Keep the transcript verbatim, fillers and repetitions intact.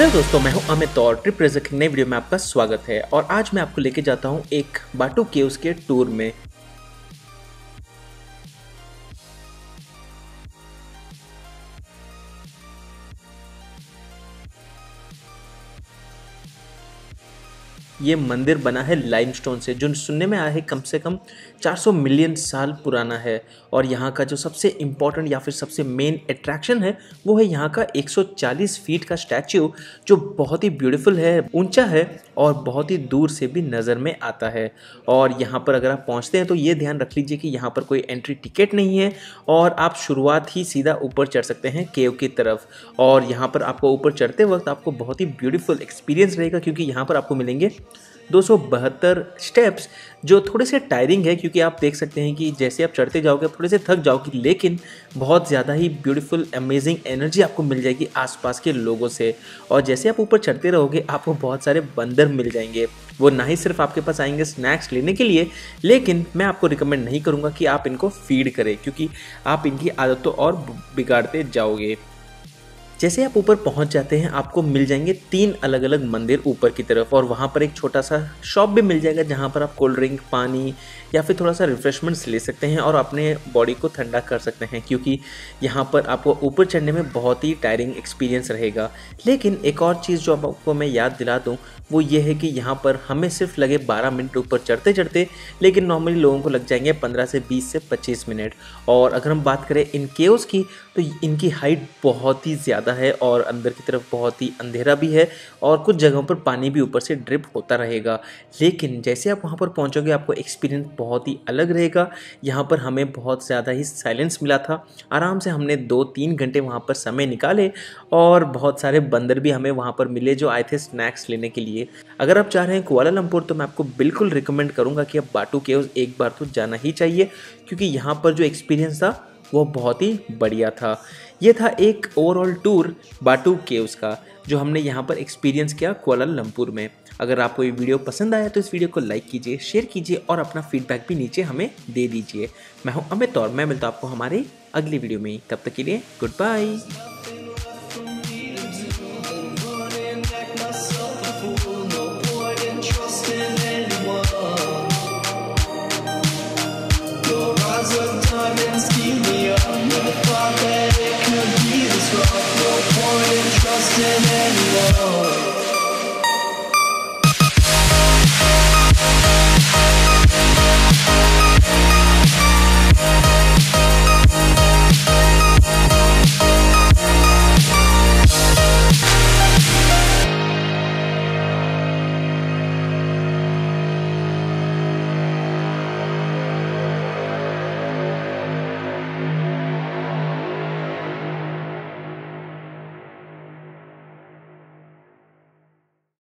Hello दोस्तों, मैं हूं अमित और ट्रिप रेजर की नई वीडियो में आपका स्वागत है। और आज मैं आपको लेके जाता हूं एक बाटू केव्स के टूर में। ये मंदिर बना है लाइमस्टोन से, जो सुनने में आया है कम से कम चार सौ मिलियन साल पुराना है। और यहाँ का जो सबसे इम्पॉर्टेंट या फिर सबसे मेन अट्रैक्शन है वो है यहाँ का एक सौ चालीस फीट का स्टैच्यू, जो बहुत ही ब्यूटीफुल है, ऊंचा है और बहुत ही दूर से भी नज़र में आता है। और यहाँ पर अगर आप पहुँचते हैं तो ये ध्यान रख लीजिए कि यहाँ पर कोई एंट्री टिकट नहीं है और आप शुरुआत ही सीधा ऊपर चढ़ सकते हैं केव की तरफ। और यहाँ पर आपको ऊपर चढ़ते वक्त आपको बहुत ही ब्यूटीफुल एक्सपीरियंस रहेगा, क्योंकि यहाँ पर आपको मिलेंगे दो सौ बहत्तर स्टेप्स, जो थोड़े से टायरिंग है, क्योंकि आप देख सकते हैं कि जैसे आप चढ़ते जाओगे थोड़े से थक जाओगे, लेकिन बहुत ज़्यादा ही ब्यूटीफुल अमेजिंग एनर्जी आपको मिल जाएगी आसपास के लोगों से। और जैसे आप ऊपर चढ़ते रहोगे आपको बहुत सारे बंदर मिल जाएंगे, वो ना ही सिर्फ आपके पास आएंगे स्नैक्स लेने के लिए, लेकिन मैं आपको रिकमेंड नहीं करूँगा कि आप इनको फीड करें, क्योंकि आप इनकी आदतों और बिगाड़ते जाओगे। जैसे आप ऊपर पहुंच जाते हैं आपको मिल जाएंगे तीन अलग अलग मंदिर ऊपर की तरफ, और वहां पर एक छोटा सा शॉप भी मिल जाएगा जहां पर आप कोल्ड ड्रिंक, पानी या फिर थोड़ा सा रिफ्रेशमेंट्स ले सकते हैं और अपने बॉडी को ठंडा कर सकते हैं, क्योंकि यहां पर आपको ऊपर चढ़ने में बहुत ही टायरिंग एक्सपीरियंस रहेगा। लेकिन एक और चीज़ जो आपको मैं याद दिला दूँ वो ये है कि यहाँ पर हमें सिर्फ लगे बारह मिनट ऊपर चढ़ते चढ़ते, लेकिन नॉर्मली लोगों को लग जाएंगे पंद्रह से बीस से पच्चीस मिनट। और अगर हम बात करें इन केव्स की, तो इनकी हाइट बहुत ही ज़्यादा है और अंदर की तरफ बहुत ही अंधेरा भी है, और कुछ जगहों पर पानी भी ऊपर से ड्रिप होता रहेगा। लेकिन जैसे आप वहाँ पर पहुँचोगे आपको एक्सपीरियंस बहुत ही अलग रहेगा। यहाँ पर हमें बहुत ज़्यादा ही साइलेंस मिला था, आराम से हमने दो तीन घंटे वहाँ पर समय निकाले, और बहुत सारे बंदर भी हमें वहाँ पर मिले जो आए थे स्नैक्स लेने के लिए। अगर आप चाह रहे हैं कुआलालंपुर, तो मैं आपको बिल्कुल रिकमेंड करूंगा कि आप बाटू केव्स एक बार तो जाना ही चाहिए, क्योंकि यहाँ पर जो एक्सपीरियंस था वो बहुत ही बढ़िया था। ये था एक ओवरऑल टूर बाटू केव्स का, जो हमने यहाँ पर एक्सपीरियंस किया कुआलालंपुर में। अगर आपको ये वीडियो पसंद आया तो इस वीडियो को लाइक कीजिए, शेयर कीजिए और अपना फीडबैक भी नीचे हमें दे दीजिए। मैं हूँ अमित और मैं मिलता हूँ आपको हमारे अगली वीडियो में। तब तक के लिए good bye. We'll be right back.